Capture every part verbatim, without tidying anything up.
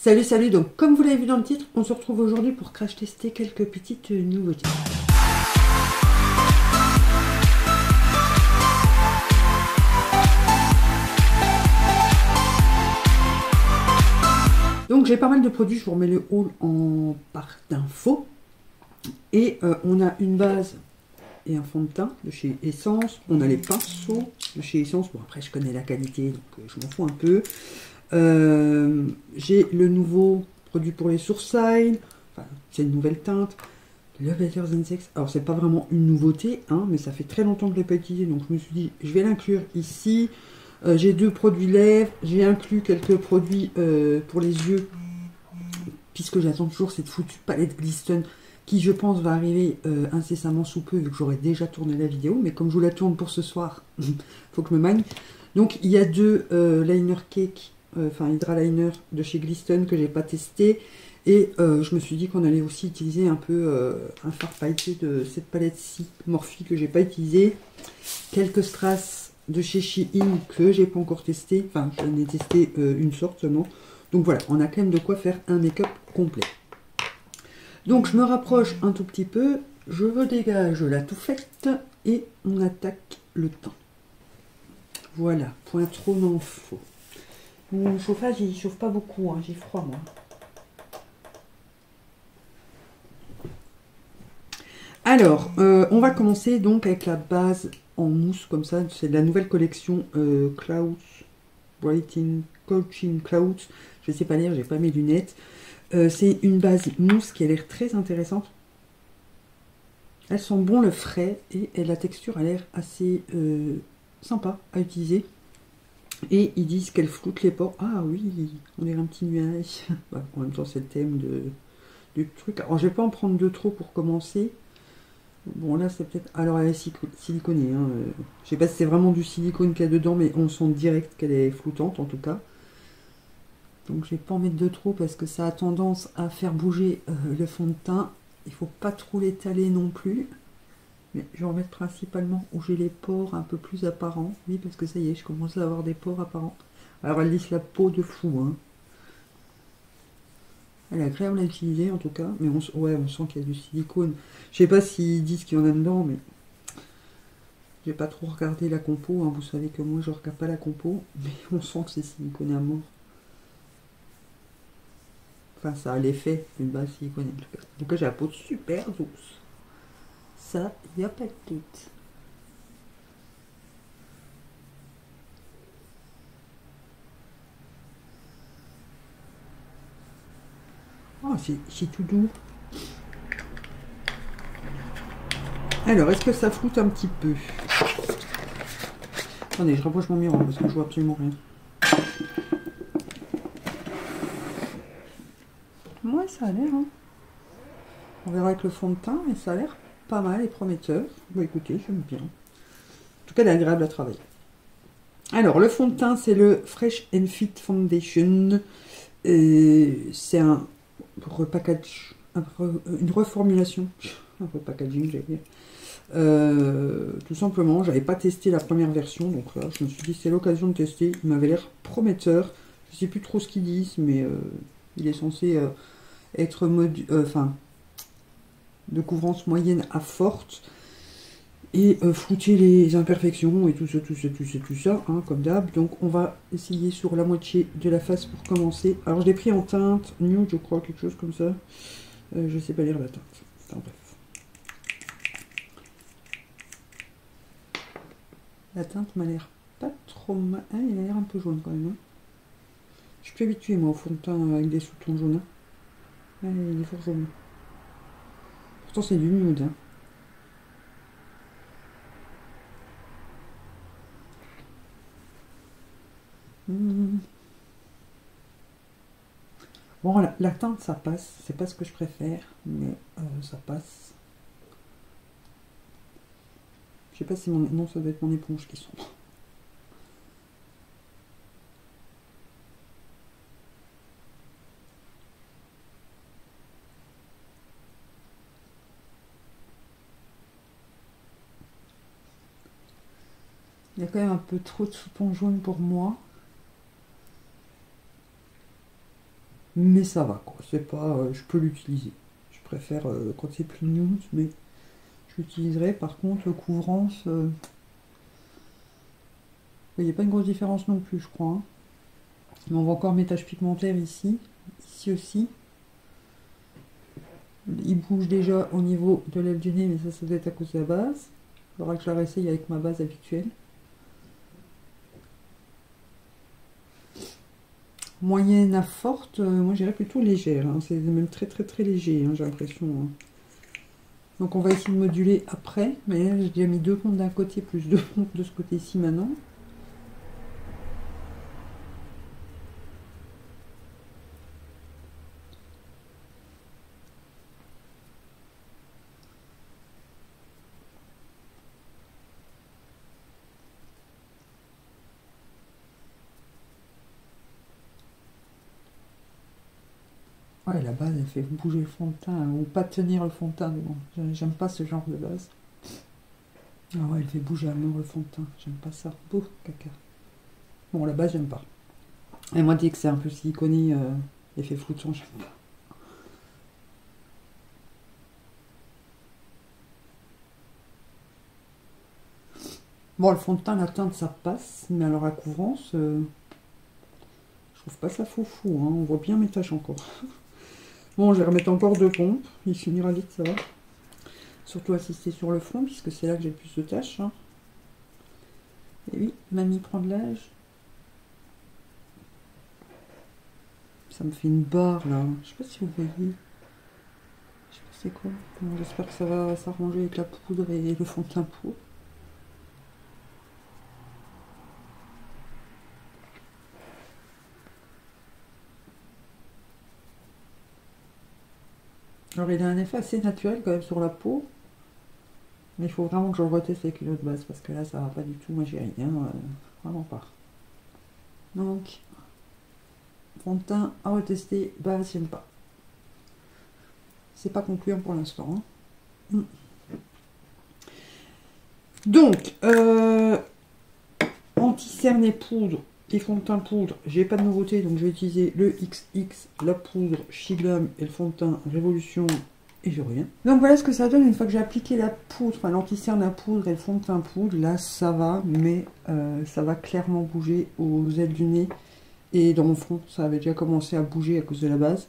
Salut, salut, donc comme vous l'avez vu dans le titre, on se retrouve aujourd'hui pour crash tester quelques petites nouveautés. Donc j'ai pas mal de produits, je vous remets le haul en part d'infos. Et euh, on a une base et un fond de teint de chez Essence. On a les pinceaux de chez Essence. Bon, après je connais la qualité, donc euh, je m'en fous un peu. Euh, j'ai le nouveau produit pour les sourcils. Enfin, c'est une nouvelle teinte. Le Better Than Sex. Alors c'est pas vraiment une nouveauté, hein, mais ça fait très longtemps que je l'ai pas utilisé, donc je me suis dit je vais l'inclure ici. Euh, j'ai deux produits lèvres, j'ai inclus quelques produits euh, pour les yeux, puisque j'attends toujours cette foutue palette Glisten qui, je pense, va arriver euh, incessamment sous peu, vu que j'aurai déjà tourné la vidéo, mais comme je vous la tourne pour ce soir, faut que je me magne. Donc il y a deux euh, liner cake, enfin euh, hydra liner de chez Glisten que j'ai pas testé, et euh, je me suis dit qu'on allait aussi utiliser un peu euh, un fard pailleté de cette palette-ci, Morphe, que j'ai pas utilisé, quelques strass de chez Shein que j'ai pas encore testé, enfin j'en ai testé euh, une sorte seulement, donc voilà, on a quand même de quoi faire un make-up complet. Donc je me rapproche un tout petit peu, je redégage la touffette et on attaque le teint. Voilà, point trop n'en faut. Mon chauffage il chauffe pas beaucoup, hein, j'ai froid moi. Alors, euh, on va commencer donc avec la base en mousse comme ça, c'est de la nouvelle collection euh, Clouds, Brighting, Coaching Clouds, je sais pas lire, j'ai pas mes lunettes. Euh, c'est une base mousse qui a l'air très intéressante. Elle sent bon le frais et elle, la texture a l'air assez euh, sympa à utiliser. Et ils disent qu'elle floute les pores. Ah oui, on dirait un petit nuage. Bah, en même temps c'est le thème de, du truc. Alors je vais pas en prendre deux trop pour commencer. Bon là c'est peut-être... Alors elle est siliconée, hein. Je sais pas si c'est vraiment du silicone qu'il y a dedans, mais on sent direct qu'elle est floutante en tout cas. Donc je vais pas en mettre de trop parce que ça a tendance à faire bouger euh, le fond de teint. Il faut pas trop l'étaler non plus. Mais je vais en mettre principalement où j'ai les pores un peu plus apparents. Oui parce que ça y est, je commence à avoir des pores apparents. Alors elle lisse la peau de fou, hein. Elle est agréable à utiliser en tout cas, mais on, ouais, on sent qu'il y a du silicone. Je sais pas s'ils disent qu'il y en a dedans, mais j'ai pas trop regardé la compo, hein. Vous savez que moi je regarde pas la compo, mais on sent que c'est siliconé à mort. Enfin ça a l'effet d'une base siliconée en tout cas. En tout cas j'ai la peau super douce. Ça, il n'y a pas de doute. Oh, c'est tout doux. Alors, est-ce que ça floute un petit peu? Attendez, je rapproche mon miroir parce que je vois absolument rien. Moi, ouais, ça a l'air. Hein. On verra avec le fond de teint, mais ça a l'air pas mal et prometteur. Bon, écoutez, j'aime bien. En tout cas, elle est agréable à travailler. Alors, le fond de teint, c'est le Fresh and Fit Foundation. C'est un repackage, un re, une reformulation, un repackaging, j'allais dire. Euh, tout simplement, j'avais pas testé la première version, donc là, je me suis dit c'est l'occasion de tester. Il m'avait l'air prometteur. Je sais plus trop ce qu'ils disent, mais euh, il est censé euh, être mode, euh, enfin, de couvrance moyenne à forte et euh, flouter les imperfections et tout ça, tout ça, tout ça, tout ça, hein, comme d'hab. Donc on va essayer sur la moitié de la face pour commencer. Alors je l'ai pris en teinte nude, je crois, quelque chose comme ça. Euh, je sais pas lire la teinte. Enfin bref. La teinte m'a l'air pas trop mal. Ah, il a l'air un peu jaune quand même. Hein. Je suis plus habituée moi au fond de teint avec des sous-tons jaunes. Hein. Ah, il est fort jaune. Pourtant c'est du nude. Hein. Mmh. Bon, la, la teinte ça passe, c'est pas ce que je préfère, mais euh, ça passe. Je sais pas si mon... Non, ça doit être mon éponge qui sombre. Il y a quand même un peu trop de soupçon jaune pour moi. mais ça va quoi, c'est pas, euh, je peux l'utiliser. Je préfère euh, quand c'est plus nude, mais je l'utiliserai. Par contre, couvrance, euh... il n'y a pas une grosse différence non plus, je crois. Hein. Mais on voit encore mes taches pigmentaires ici, ici aussi. Il bouge déjà au niveau de l'aile du nez, mais ça, ça doit être à cause de la base. Il faudra que je la réessaye avec ma base habituelle. Moyenne à forte, euh, moi j'irais plutôt légère, hein. C'est même très très très léger, hein, j'ai l'impression. Hein. Donc on va essayer de moduler après, mais là j'ai déjà mis deux pompes d'un côté, plus deux pompes de ce côté-ci maintenant. Ouais, la base, elle fait bouger le fond de teint, ou pas tenir le fond de teint, mais bon, j'aime pas ce genre de base. Ah ouais, elle fait bouger à mort le fond de teint, j'aime pas ça. Beau, caca. Bon, la base, j'aime pas. Et moi, dès que c'est un peu siliconé, euh, effet flouton, j'aime pas. Bon, le fond de teint, la teinte, ça passe, mais alors la couvrance, euh, je trouve pas ça fou fou, hein. On voit bien mes taches encore. Bon, je vais remettre encore deux pompes. Il finira vite, ça va. Surtout assister sur le front, puisque c'est là que j'ai le plus de tâches. Hein. Et oui, mamie prend de l'âge. Ça me fait une barre, là. Je sais pas si vous voyez. Je sais pas c'est quoi. Bon, j'espère que ça va s'arranger avec la poudre et le fond de teint pour. Alors il a un effet assez naturel quand même sur la peau, mais il faut vraiment que je le reteste avec une autre base, parce que là ça va pas du tout, moi j'ai rien, euh, vraiment pas. Donc, fond de teint à retester, base j'aime pas. C'est pas concluant pour l'instant. Hein. Donc, euh, anti-cerne et poudre. Les fonds de teint poudre, j'ai pas de nouveauté, donc je vais utiliser le double X, la poudre Sheglam et le fond de teint Révolution, et je reviens. Donc voilà ce que ça donne une fois que j'ai appliqué la poudre, enfin l'anti-cerne à poudre et le fond de teint poudre. Là ça va, mais euh, ça va clairement bouger aux ailes du nez et dans mon front. Ça avait déjà commencé à bouger à cause de la base.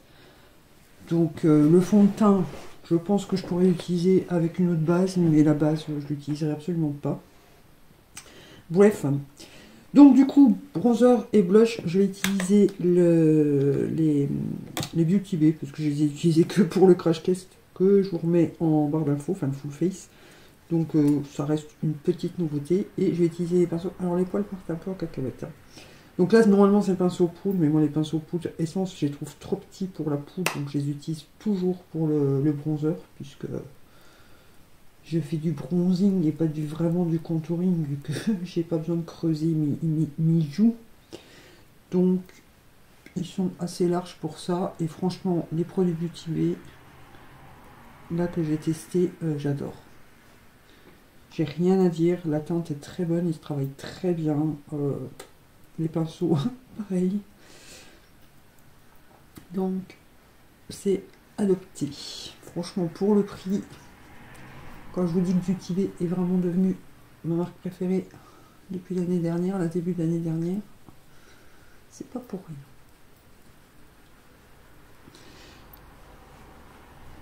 Donc euh, le fond de teint, je pense que je pourrais l'utiliser avec une autre base, mais la base je l'utiliserai absolument pas. Bref. Donc du coup, bronzer et blush, je vais utiliser le, les, les Beauty Bay, parce que je les ai utilisés que pour le crash test que je vous remets en barre d'infos, enfin le full face. Donc euh, ça reste une petite nouveauté. Et je vais utiliser les pinceaux. Alors les poils partent un peu en cacahuète. Hein. Donc là, normalement c'est le pinceau poudre, mais moi les pinceaux poudre Essence, je les trouve trop petits pour la poudre, donc je les utilise toujours pour le, le bronzer, puisque... je fais du bronzing et pas du vraiment du contouring, vu que j'ai pas besoin de creuser mes, mes, mes joues. Donc ils sont assez larges pour ça. Et franchement, les produits Beauty Bay, là que j'ai testé, euh, j'adore. J'ai rien à dire. La teinte est très bonne, ils se travaillent très bien. Euh, les pinceaux, pareil. Donc c'est adopté. Franchement, pour le prix. Quand je vous dis que Beauty Bay est vraiment devenue ma marque préférée depuis l'année dernière, la début de l'année dernière, c'est pas pour rien.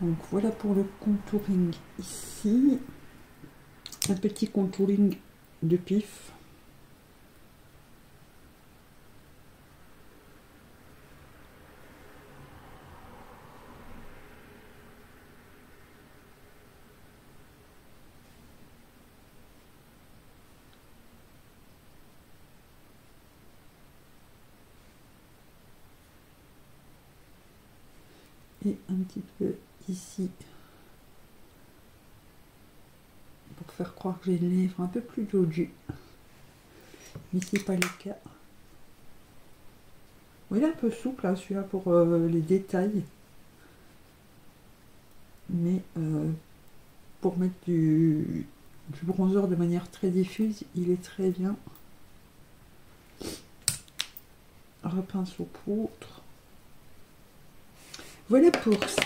Donc voilà pour le contouring ici. Un petit contouring de pif. Un petit peu ici pour faire croire que j'ai les lèvres un peu plus dodues, mais c'est pas le cas. Oui, il est un peu souple hein, celui-là pour euh, les détails, mais euh, pour mettre du, du bronzer de manière très diffuse, il est très bien. Repince au poudre. Voilà pour ça.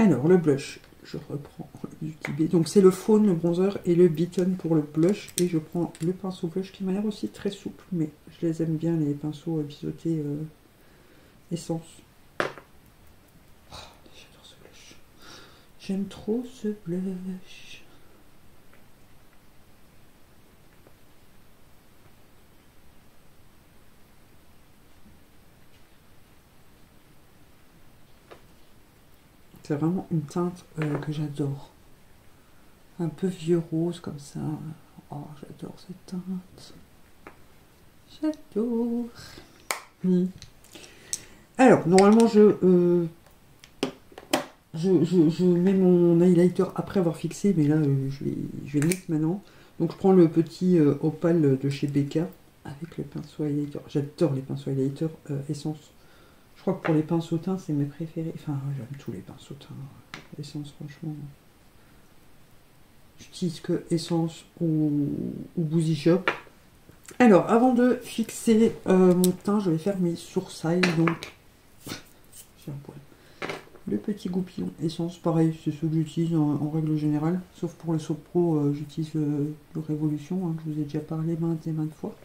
Alors, le blush, je reprends du Vukibé. Donc, c'est le faune, le bronzer et le beaten pour le blush. Et je prends le pinceau blush qui m'a l'air aussi très souple, mais je les aime bien, les pinceaux biseautés euh, Essence. Oh, j'adore ce blush. J'aime trop ce blush. C'est vraiment une teinte euh, que j'adore. Un peu vieux rose comme ça. Oh, j'adore cette teinte. J'adore. Mmh. Alors, normalement, je, euh, je, je, je mets mon highlighter après avoir fixé. Mais là, euh, je vais, je vais le mettre maintenant. Donc, je prends le petit euh, opale de chez Becca avec le pinceau highlighter. J'adore les pinceaux highlighter euh, Essence. Je crois que pour les pinceaux teints, c'est mes préférés. Enfin, j'aime tous les pinceaux teints. Essence, franchement. J'utilise que Essence ou, ou Boosy Shop. Alors, avant de fixer euh, mon teint, je vais faire mes sourcils. Donc, j'ai un poil. Le petit goupillon Essence, pareil, c'est ce que j'utilise en, en règle générale. Sauf pour le Soap Pro, euh, j'utilise le, le Révolution. Hein, je vous ai déjà parlé maintes et maintes fois.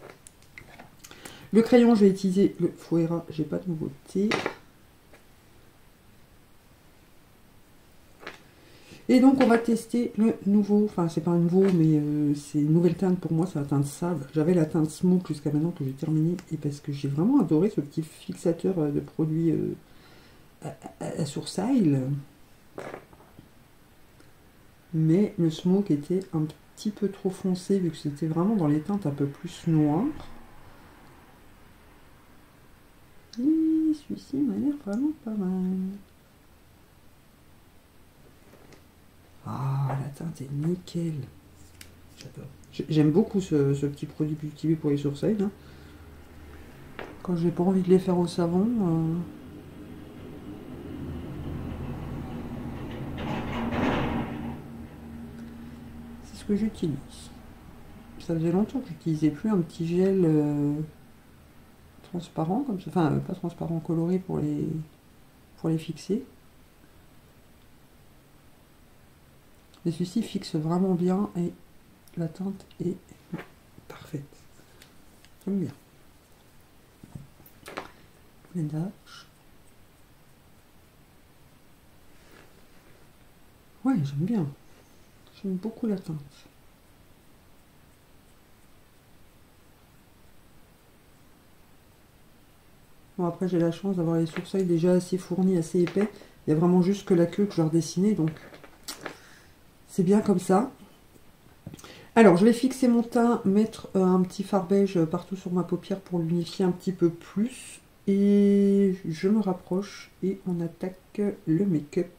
Le crayon, je vais utiliser le Fuera, j'ai pas de nouveauté. Et donc, on va tester le nouveau, enfin, c'est pas un nouveau, mais euh, c'est une nouvelle teinte pour moi, c'est la teinte sable. J'avais la teinte Smoke jusqu'à maintenant que j'ai terminée, et parce que j'ai vraiment adoré ce petit fixateur de produits euh, à, à, à sourcils. Mais le Smoke était un petit peu trop foncé, vu que c'était vraiment dans les teintes un peu plus noires. Celui-ci m'a l'air vraiment pas mal. Ah, la teinte est nickel. J'adore. J'aime beaucoup ce, ce petit produit cultivé pour les sourcils. Hein. Quand j'ai pas envie de les faire au savon. Euh... C'est ce que j'utilise. Ça faisait longtemps que j'utilisais plus un petit gel... Euh... transparent comme ça, enfin euh, pas transparent, coloré pour les pour les fixer, mais celui-ci fixe vraiment bien et la teinte est parfaite. J'aime bien les dash. Ouais, j'aime bien, j'aime beaucoup la teinte. Bon, après j'ai la chance d'avoir les sourcils déjà assez fournis, assez épais. Il y a vraiment juste que la queue que je vais redessiner, donc c'est bien comme ça. Alors je vais fixer mon teint, mettre euh, un petit fard beige partout sur ma paupière pour l'unifier un petit peu plus. Et je me rapproche et on attaque le make-up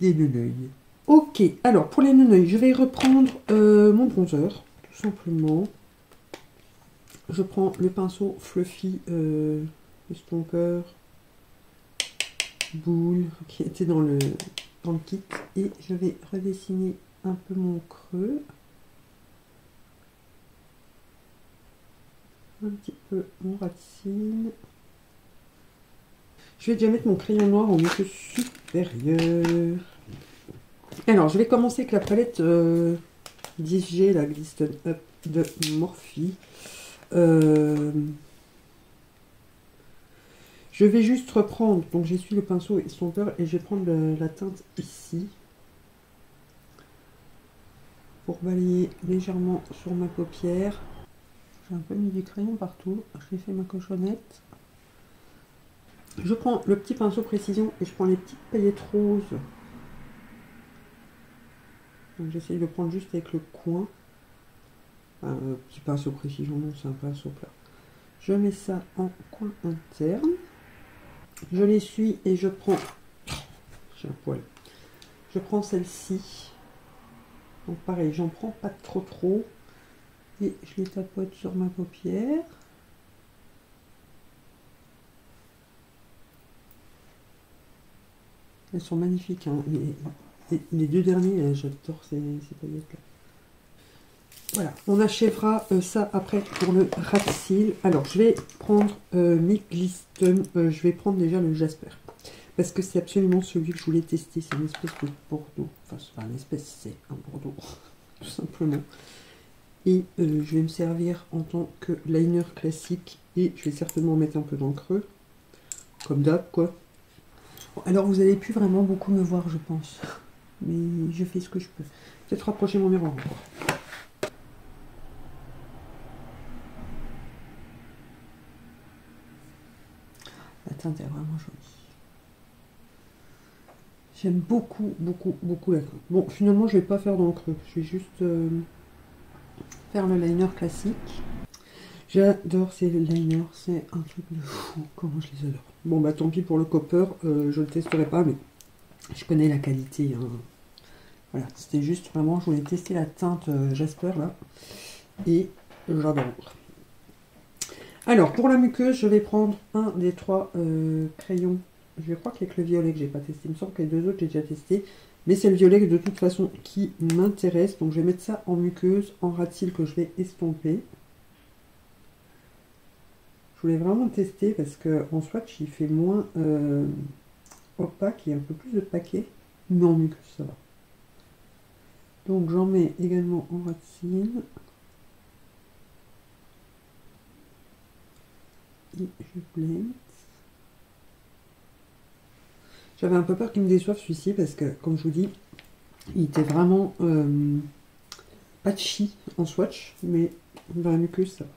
des nounouilles. Ok, alors pour les nounouilles, je vais reprendre euh, mon bronzer, tout simplement. Je prends le pinceau Fluffy... Euh, Stomper, boule qui était dans le, dans le kit, et je vais redessiner un peu mon creux, un petit peu mon racine. Je vais déjà mettre mon crayon noir en milieu supérieur. Alors je vais commencer avec la palette euh, dix G, la Glisten Up de Morphe. euh, Je vais juste reprendre, donc j'essuie le pinceau et son beurre, et je vais prendre le, la teinte ici pour balayer légèrement sur ma paupière. J'ai un peu mis du crayon partout, j'ai fait ma cochonnette. Je prends le petit pinceau précision et je prends les petites paillettes roses. J'essaye de prendre juste avec le coin. Un euh, petit pinceau précision, non, c'est un pinceau plat. Je mets ça en coin interne. Je l'essuie et je prends, j'ai un poil, je prends celle-ci, donc pareil, j'en prends pas trop trop, et je les tapote sur ma paupière, elles sont magnifiques, hein. les, les, les deux derniers, j'adore ces, ces paillettes-là. Voilà, on achèvera euh, ça après pour le rat de cils. Alors, je vais prendre euh, mes glistons. Euh, je vais prendre déjà le jasper. parce que c'est absolument celui que je voulais tester. C'est une espèce de bordeaux, enfin c'est pas une espèce, c'est un bordeaux tout simplement. Et euh, je vais me servir en tant que liner classique et je vais certainement mettre un peu dans le creux, comme d'hab quoi. Bon, alors vous n'allez plus vraiment beaucoup me voir je pense, mais je fais ce que je peux. Peut-être rapprocher mon miroir encore. La teinte est vraiment jolie. J'aime beaucoup, beaucoup, beaucoup la teinte. Bon, finalement, je ne vais pas faire dans le creux. Je vais juste euh, faire le liner classique. J'adore ces liners. C'est un truc de fou. Comment je les adore. Bon, bah tant pis pour le copper. Euh, je ne le testerai pas, mais je connais la qualité. Hein. Voilà, c'était juste vraiment... Je voulais tester la teinte euh, Jasper, là. Et j'adore. Alors, pour la muqueuse, je vais prendre un des trois euh, crayons. Je crois qu'il n'y a que le violet que j'ai pas testé. Il me semble que les deux autres, j'ai déjà testé. Mais c'est le violet de toute façon qui m'intéresse. Donc, je vais mettre ça en muqueuse, en ras de cils que je vais estomper. Je voulais vraiment tester parce qu'en swatch, il fait moins euh, opaque et un peu plus de paquet. Mais en muqueuse, ça va. Donc, j'en mets également en ras de cils. Et je blende. J'avais un peu peur qu'il me déçoive celui-ci parce que, comme je vous dis, il était vraiment euh, patchy en swatch, mais dans la muqueuse ça va.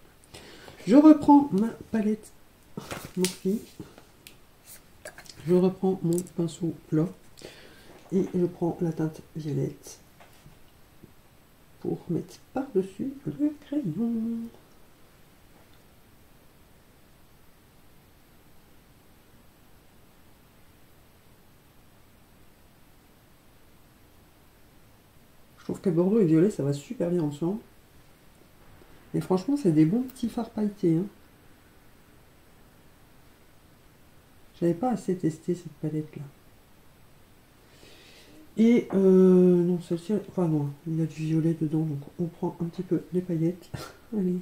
Je reprends ma palette Morphe, je reprends mon pinceau plat et je prends la teinte violette pour mettre par-dessus le crayon. Je trouve que bordeaux et violet, ça va super bien ensemble. Et franchement, c'est des bons petits fards pailletés. Hein. J'avais pas assez testé cette palette-là. Et euh, non, celle-ci, enfin non, il y a du violet dedans, donc on prend un petit peu les paillettes. Allez.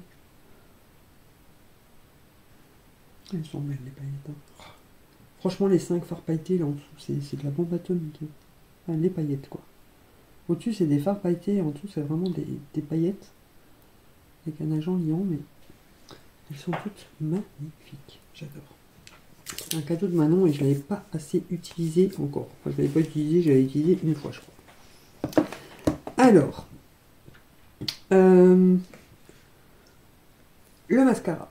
Elles sont belles les paillettes. Hein. Franchement, les cinq fards pailletés là en dessous, c'est de la bombe atomique. Enfin, les paillettes, quoi. Au-dessus, c'est des fards pailletés, en dessous, c'est vraiment des, des paillettes avec un agent liant, mais elles sont toutes magnifiques. J'adore. C'est un cadeau de Manon et je ne l'avais pas assez utilisé encore. Enfin, je ne l'avais pas utilisé, je l'avais utilisé une fois, je crois. Alors, euh, le mascara.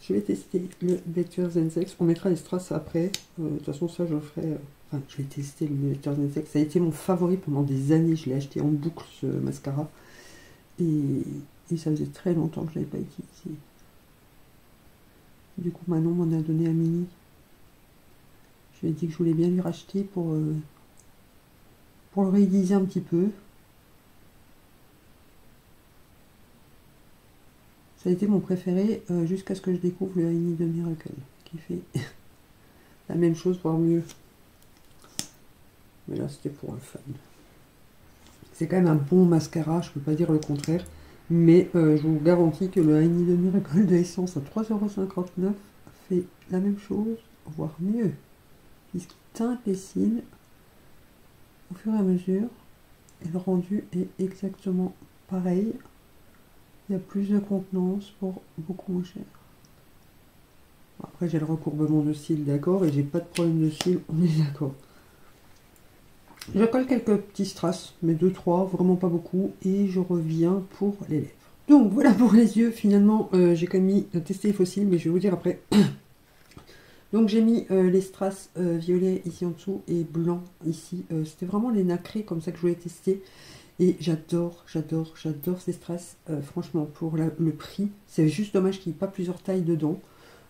Je vais tester le Better Than Sex. On mettra les strass après. Euh, de toute façon, ça, je ferai... Euh, Enfin, je vais tester le Better Than Sex. Ça a été mon favori pendant des années. Je l'ai acheté en boucle, ce mascara. Et, et ça faisait très longtemps que je ne l'avais pas utilisé. Du coup, Manon m'en a donné à Mini. Je lui ai dit que je voulais bien lui racheter pour, euh, pour le réutiliser un petit peu. Ça a été mon préféré euh, jusqu'à ce que je découvre le Honey de Miracle, qui fait la même chose, voire mieux. Mais là, c'était pour le fun. C'est quand même un bon mascara, je peux pas dire le contraire. Mais euh, je vous garantis que le Honey de Miracle de Essence à trois euros cinquante-neuf fait la même chose, voire mieux. Puisqu'il teinte les cils au fur et à mesure. Et le rendu est exactement pareil. Il y a plus de contenance pour beaucoup moins cher. Bon, après, j'ai le recourbement de cils, d'accord. Et j'ai pas de problème de cils, on est d'accord. Je colle quelques petits strass, mais deux trois, vraiment pas beaucoup, et je reviens pour les lèvres. Donc voilà pour les yeux, finalement, euh, j'ai quand même mis, euh, testé les faux cils, mais je vais vous dire après. Donc j'ai mis euh, les strass euh, violets ici en dessous et blanc ici. Euh, C'était vraiment les nacrés comme ça que je voulais tester. Et j'adore, j'adore, j'adore ces strass. Euh, franchement, pour la, le prix, c'est juste dommage qu'il n'y ait pas plusieurs tailles dedans.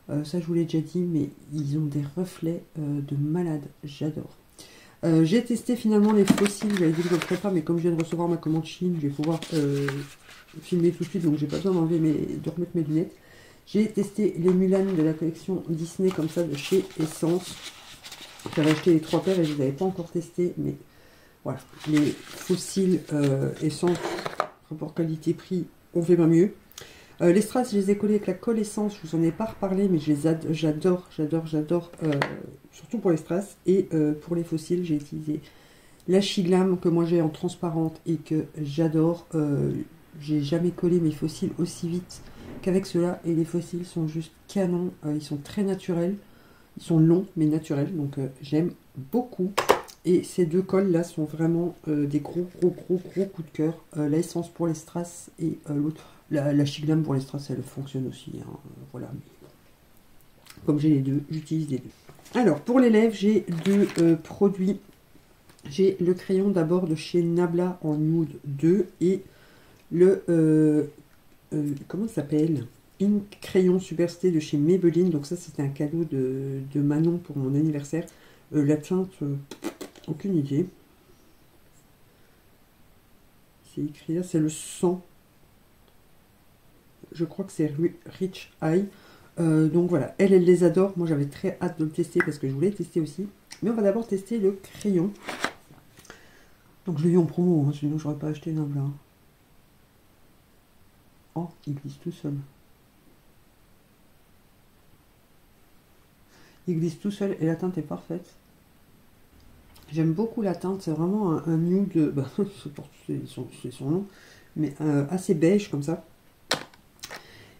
Euh, ça, je vous l'ai déjà dit, mais ils ont des reflets euh, de malade. J'adore. Euh, j'ai testé finalement les faux cils, j'avais dit que je ne le ferais pas, mais comme je viens de recevoir ma commande Shein, je vais pouvoir euh, filmer tout de suite, donc j'ai pas besoin d'enlever mes, de remettre mes lunettes. J'ai testé les Mulan de la collection Disney, comme ça, de chez Essence. J'avais acheté les trois paires et je ne les avais pas encore testés, mais voilà. Les faux cils euh, Essence, rapport qualité-prix, on fait pas mieux. Euh, les strass, je les ai collés avec la colle essence. Je vous en ai pas reparlé, mais je les ad j'adore, j'adore, j'adore. Euh, surtout pour les strass. Et euh, pour les fossiles, j'ai utilisé la Sheglam que moi j'ai en transparente et que j'adore. Euh, j'ai jamais collé mes fossiles aussi vite qu'avec ceux-là. Et les fossiles sont juste canons. Euh, ils sont très naturels. Ils sont longs, mais naturels. Donc euh, j'aime beaucoup. Et ces deux cols-là sont vraiment euh, des gros, gros, gros, gros coups de cœur. Euh, la essence pour les strass et euh, l'autre. La, la Sheglam pour les strass, elle fonctionne aussi. Hein, voilà. Comme j'ai les deux, j'utilise les deux. Alors, pour les lèvres, j'ai deux euh, produits. J'ai le crayon d'abord de chez Nabla en nude deux. Et le... Euh, euh, comment ça s'appelle ? In Crayon Supersté de chez Maybelline. Donc ça, c'était un cadeau de, de Manon pour mon anniversaire. Euh, la teinte... Euh, aucune idée. C'est écrit là, c'est le cent. Je crois que c'est Rich Eye. Euh, donc voilà, elle, elle les adore. Moi, j'avais très hâte de le tester parce que je voulais tester aussi. Mais on va d'abord tester le crayon. Donc je l'ai eu en promo, hein, sinon je n'aurais pas acheté Nabla. Oh, il glisse tout seul. Il glisse tout seul et la teinte est parfaite. J'aime beaucoup la teinte, c'est vraiment un, un nude, bah, c'est son, son nom, mais euh, assez beige comme ça.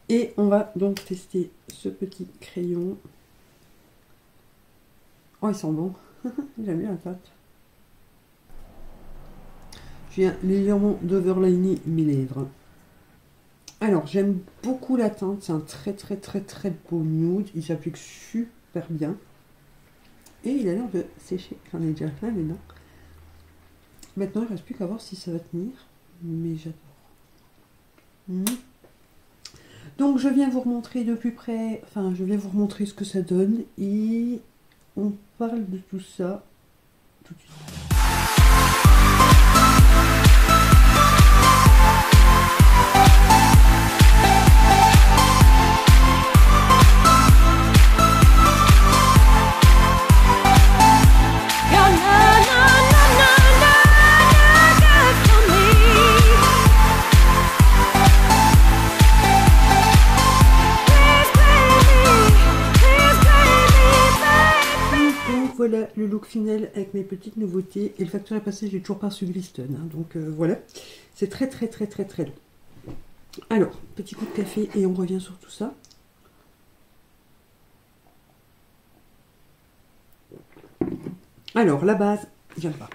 Et on va donc tester ce petit crayon. Oh, il sent bon. J'aime bien la teinte. Je viens légèrement d'overliner mes lèvres. Alors, j'aime beaucoup la teinte, c'est un très très très très beau nude, il s'applique super bien. Et il a l'air de sécher, j'en ai déjà plein mais non. Maintenant il ne reste plus qu'à voir si ça va tenir, mais j'adore. Mmh. Donc je viens vous remontrer de plus près, enfin je viens vous remontrer ce que ça donne et on parle de tout ça tout de suite. Voilà le look final avec mes petites nouveautés. Et le facteur est passé, j'ai toujours pas reçu Glisten. Hein, donc euh, voilà, c'est très très très très très long. Alors, petit coup de café et on revient sur tout ça. Alors, la base, j'aime pas.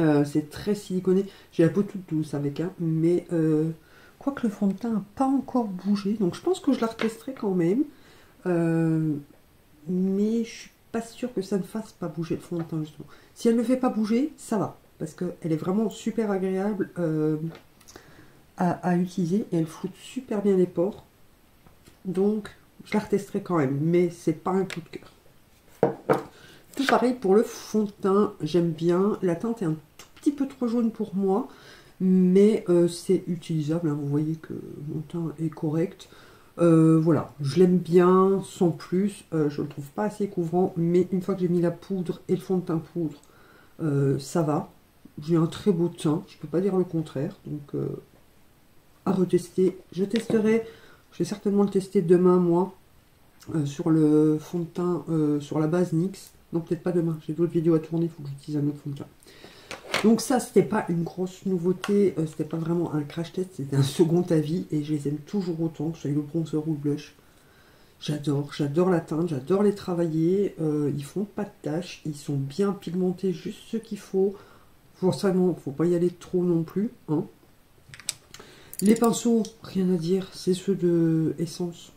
Euh, c'est très siliconé. J'ai la peau toute douce avec, hein, mais euh, quoique le fond de teint n'a pas encore bougé. Donc je pense que je la retesterai quand même. Euh, mais je suis pas sûre que ça ne fasse pas bouger le fond de teint justement. Si elle ne le fait pas bouger, ça va. Parce qu'elle est vraiment super agréable euh, à, à utiliser. Et elle frotte super bien les pores. Donc, je la retesterai quand même. Mais c'est pas un coup de cœur. Tout pareil pour le fond de teint. J'aime bien. La teinte est un tout petit peu trop jaune pour moi. Mais euh, c'est utilisable. Hein. Vous voyez que mon teint est correct. Euh, voilà, je l'aime bien, sans plus, euh, je le trouve pas assez couvrant, mais une fois que j'ai mis la poudre et le fond de teint poudre, euh, ça va. J'ai un très beau teint, je peux pas dire le contraire, donc euh, à retester. Je testerai, je vais certainement le tester demain, moi, euh, sur le fond de teint, euh, sur la base N Y X. Non, peut-être pas demain, j'ai d'autres vidéos à tourner, il faut que j'utilise un autre fond de teint. Donc ça, c'était pas une grosse nouveauté, euh, c'était pas vraiment un crash test, c'était un second avis et je les aime toujours autant, que ce soit le bronzer ou le blush. J'adore, j'adore la teinte, j'adore les travailler, euh, ils font pas de taches, ils sont bien pigmentés, juste ce qu'il faut. Forcément, faut pas y aller trop non plus. Hein. Les pinceaux, rien à dire, c'est ceux de Essence.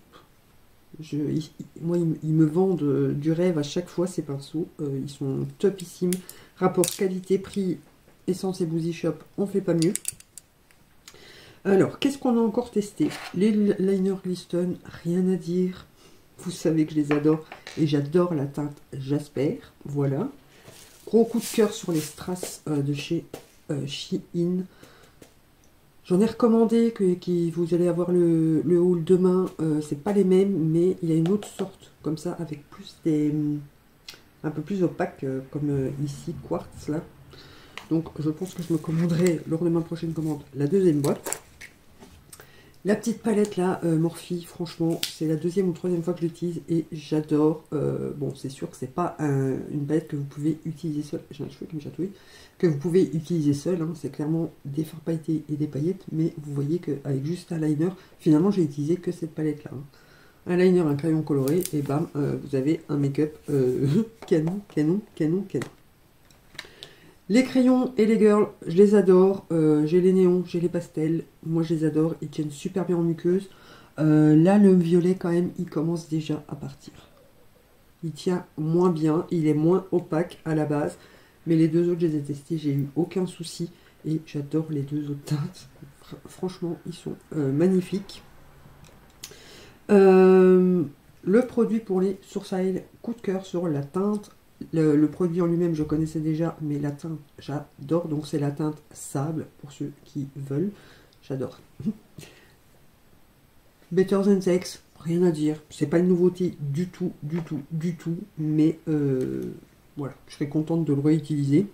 Je, ils, moi, ils, ils me vendent du rêve à chaque fois ces pinceaux, euh, ils sont topissimes. Rapport qualité-prix, Essence et Boosy Shop, on fait pas mieux. Alors, qu'est-ce qu'on a encore testé? Les liners Glisten, rien à dire. Vous savez que je les adore et j'adore la teinte Jasper. Voilà. Gros coup de cœur sur les strass euh, de chez euh, Shein. J'en ai recommandé que, que vous allez avoir le, le haul demain. Euh, c'est pas les mêmes, mais il y a une autre sorte comme ça avec plus des... un peu plus opaque, euh, comme euh, ici, quartz, là. Donc, je pense que je me commanderai, lors de ma prochaine commande, la deuxième boîte. La petite palette là, euh, Morphe, franchement, c'est la deuxième ou troisième fois que je l'utilise et j'adore. Euh, bon, c'est sûr que c'est pas un, une palette que vous pouvez utiliser seule. J'ai un cheveu qui me chatouille. Que vous pouvez utiliser seule, hein, c'est clairement des fards pailletés et des paillettes, mais vous voyez qu'avec juste un liner, finalement, j'ai utilisé que cette palette là. Hein. Un liner, un crayon coloré, et bam, euh, vous avez un make-up euh, canon, canon, canon, canon. Les crayons et les girls, je les adore. Euh, j'ai les néons, j'ai les pastels. Moi, je les adore. Ils tiennent super bien en muqueuse. Euh, là, le violet, quand même, il commence déjà à partir. Il tient moins bien. Il est moins opaque à la base. Mais les deux autres, je les ai testés. J'ai eu aucun souci. Et j'adore les deux autres teintes. Franchement, ils sont euh, magnifiques. Euh, le produit pour les sourcils, coup de cœur sur la teinte. Le, le produit en lui-même, je connaissais déjà, mais la teinte, j'adore. Donc, c'est la teinte sable, pour ceux qui veulent. J'adore. Better Than Sex, rien à dire. C'est pas une nouveauté du tout, du tout, du tout. Mais, euh, voilà, je serais contente de le réutiliser.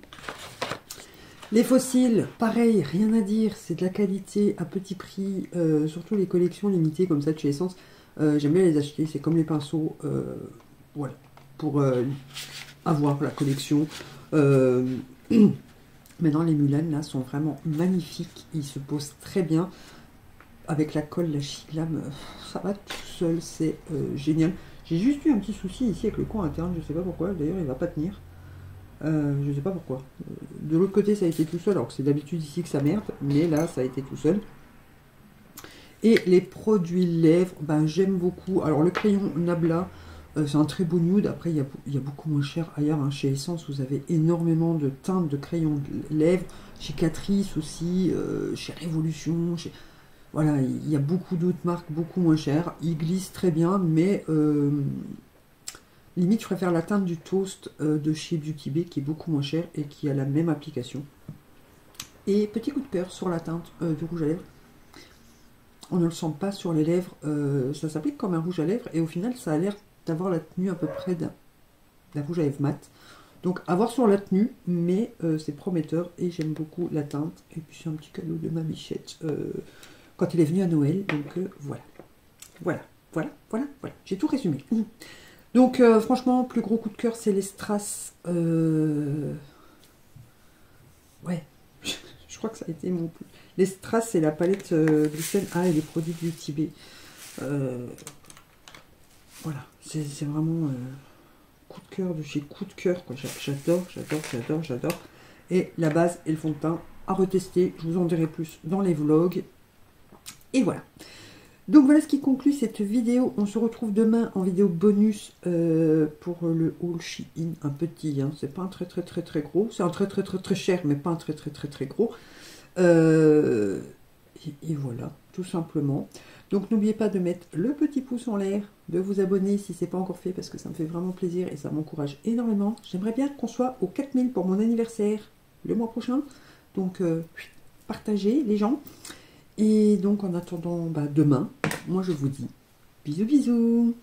Les fossiles, pareil, rien à dire. C'est de la qualité à petit prix. Euh, surtout les collections limitées, comme ça, de chez Essence. Euh, J'aime bien les acheter. C'est comme les pinceaux. Euh, voilà, pour... Euh, avoir la collection. Euh, maintenant, les Mulan là sont vraiment magnifiques. Ils se posent très bien. Avec la colle, la Sheglam, ça va tout seul. C'est euh, génial. J'ai juste eu un petit souci ici avec le coin interne. Je sais pas pourquoi. D'ailleurs, il va pas tenir. Euh, je sais pas pourquoi. De l'autre côté, ça a été tout seul. Alors que c'est d'habitude ici que ça merde. Mais là, ça a été tout seul. Et les produits lèvres, ben, j'aime beaucoup. Alors, le crayon Nabla. C'est un très beau nude. Après, il y a, il y a beaucoup moins cher ailleurs. Hein. Chez Essence, vous avez énormément de teintes de crayons de lèvres. Chez Catrice aussi, euh, chez Révolution. Chez... Voilà, il y a beaucoup d'autres marques, beaucoup moins chères. Ils glissent très bien, mais euh, limite, je préfère la teinte du toast euh, de chez Beauty Bay, qui est beaucoup moins chère et qui a la même application. Et petit coup de cœur sur la teinte euh, du rouge à lèvres. On ne le sent pas sur les lèvres. Euh, ça s'applique comme un rouge à lèvres et au final, ça a l'air d'avoir la tenue à peu près d'un rouge à lèvres mat. Donc, avoir sur la tenue, mais euh, c'est prometteur et j'aime beaucoup la teinte. Et puis, c'est un petit cadeau de ma bichette euh, quand il est venu à Noël. Donc, euh, voilà. Voilà, voilà, voilà, voilà. J'ai tout résumé. Donc, euh, franchement, plus gros coup de cœur, c'est les strass. Euh... Ouais, je crois que ça a été mon plus... Les strass, c'est la palette euh, Glisten A et les produits du Tibet. Euh... Voilà, c'est vraiment euh, coup de cœur de chez coup de cœur, quoi. J'adore, j'adore, j'adore, j'adore. Et la base et le fond de teint à retester. Je vous en dirai plus dans les vlogs. Et voilà. Donc voilà ce qui conclut cette vidéo. On se retrouve demain en vidéo bonus euh, pour le haul Shein. Un petit, hein. C'est pas un très très très très gros. C'est un très très très très cher, mais pas un très très très très gros. Euh, et, et voilà, tout simplement. Donc n'oubliez pas de mettre le petit pouce en l'air, de vous abonner si ce n'est pas encore fait parce que ça me fait vraiment plaisir et ça m'encourage énormément. J'aimerais bien qu'on soit aux quatre mille pour mon anniversaire le mois prochain. Donc euh, partagez les gens. Et donc en attendant bah, demain, moi je vous dis bisous bisous.